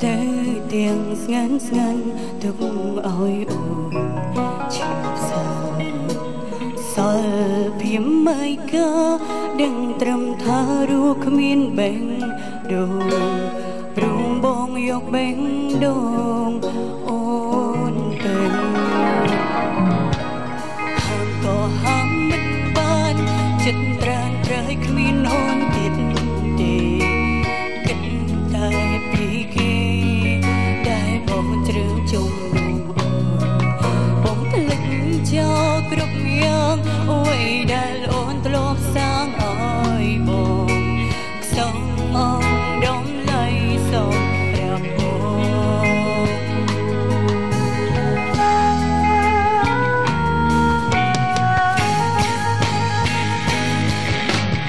Tế tiếng ngắn ngắn thức ôi ồn chịu sao sao phim mai ca đừng trầm tha ru khmin bên đường rung bong yok bên đường ôn tình hàng có hàng mất ban chất trang trái khmin hôn tiệt đi kinh tài bị ghê đại bóng trường chung bóng lưng cho group young ôi đại ôn lộp sang ôi bóng sông mong đông lây sông đẹp bóng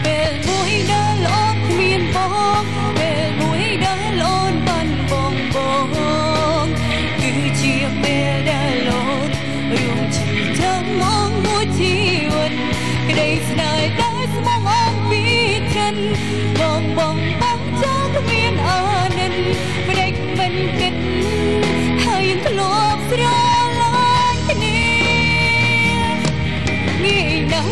bèl mũi đã lộp miền bóng bèl mũi đã lộn bắn bóng bóng cứ chia bèl đã lộn rung chỉ thơm mong mũi chiuột cái đây này đã mong ông biết chân bong bong bóng cho miền an ninh và địch mình kính hay lộp ra lại niềm nghĩ nắng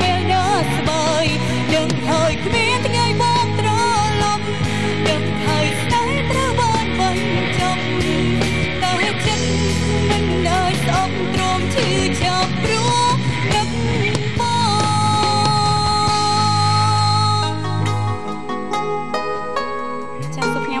bèo đã bay đừng hỏi biết ngày bóng trôi lấp đừng hỏi tay trao ban vành trong ta chết mình nơi sông trôm chữ chập rú đập bóng chàng sụp nhà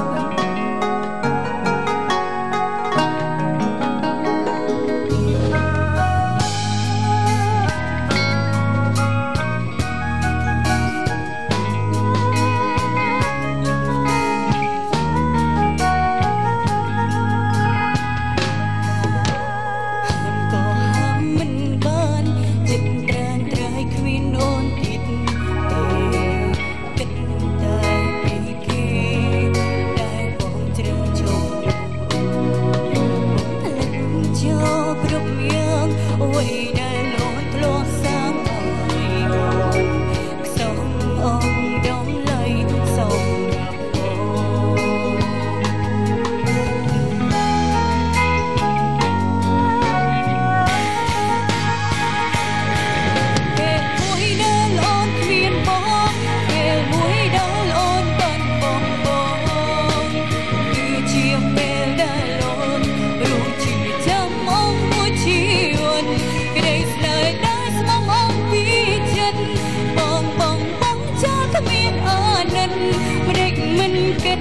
Hãy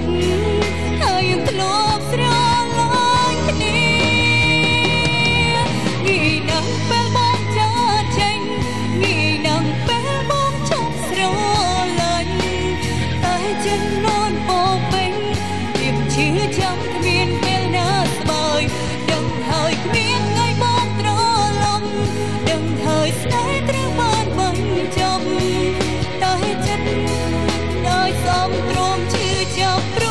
subscribe cho kênh Ghiền Mì Gõ để không bỏ lỡ những video hấp dẫn.